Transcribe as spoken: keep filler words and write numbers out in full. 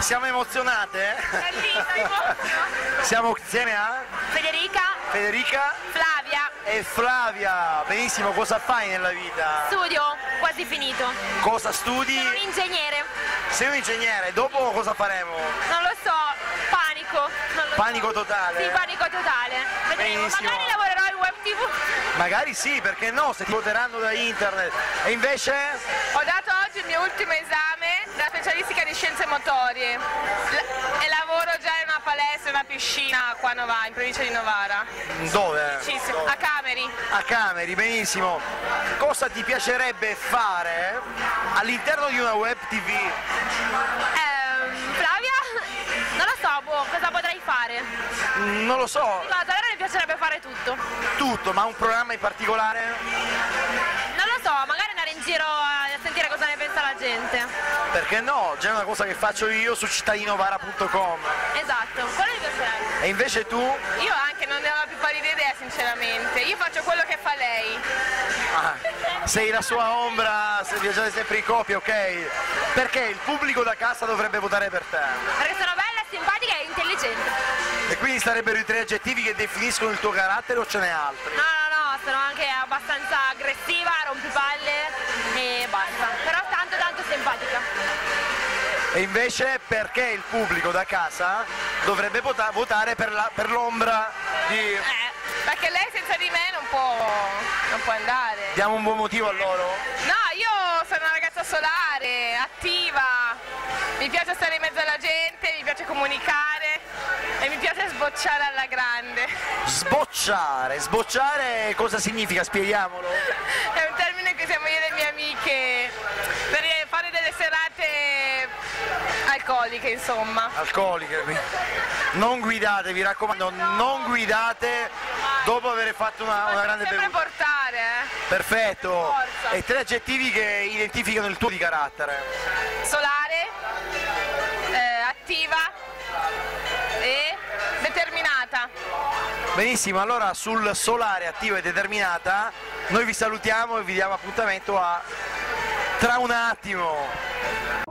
Siamo emozionate? Eh? Siamo insieme a Federica, Federica, Flavia e Flavia. Benissimo, cosa fai nella vita? Studio, quasi finito. Cosa studi? Sono un ingegnere. Sei un ingegnere, dopo cosa faremo? Non lo so, panico. Non lo panico so. Totale? Sì, panico totale. Vedremo, benissimo. Magari lavorerò in web tivù. Magari sì, perché no, se ti voteranno da internet. E invece? Ho dato oggi il mio ultimo esame da specialistica di scienze motorie L e lavoro già in una palestra, in una piscina qua a Novara, in provincia di Novara. Dove? Dove? A Cameri. A Cameri, benissimo. Cosa ti piacerebbe fare all'interno di una web tivù? Eh, Flavia? Non lo so, boh, cosa potrei fare? Non lo so. Ma allora mi piacerebbe fare tutto. Tutto, ma un programma in particolare? Non lo so, magari andare in giro a sentire cosa ne pensa la gente. Perché no? Già è una cosa che faccio io su cittadinovara punto com. Esatto, quello mi piacerebbe. E invece tu? Io anche non ne ho la più pallida idea, sinceramente. Io faccio quello che fa lei. Ah, sei la sua ombra, se viaggiate sempre in coppia, ok? Perché il pubblico da casa dovrebbe votare per te. Perché sono bella, simpatica e intelligente. E quindi sarebbero i tre aggettivi che definiscono il tuo carattere o ce n'è altri? No, no, no, sono anche abbastanza aggressiva, rompipalle e basta. Però tanto, tanto simpatica. E invece perché il pubblico da casa dovrebbe votare per l'ombra di... Eh. Perché lei senza di me non può, non può andare. Diamo un buon motivo a loro? No, io sono una ragazza solare, attiva, mi piace stare in mezzo alla gente, mi piace comunicare e mi piace sbocciare alla grande. Sbocciare, sbocciare cosa significa? Spieghiamolo. È un termine che siamo io e le mie amiche per fare delle serate alcoliche, insomma. Alcoliche, non guidate, vi raccomando, non guidate. Dopo aver fatto una, una grande bevuta. Portare, eh? Perfetto. E tre aggettivi che identificano il tuo di carattere. Solare, eh, attiva e determinata. Benissimo, allora sul solare, attiva e determinata noi vi salutiamo e vi diamo appuntamento a tra un attimo.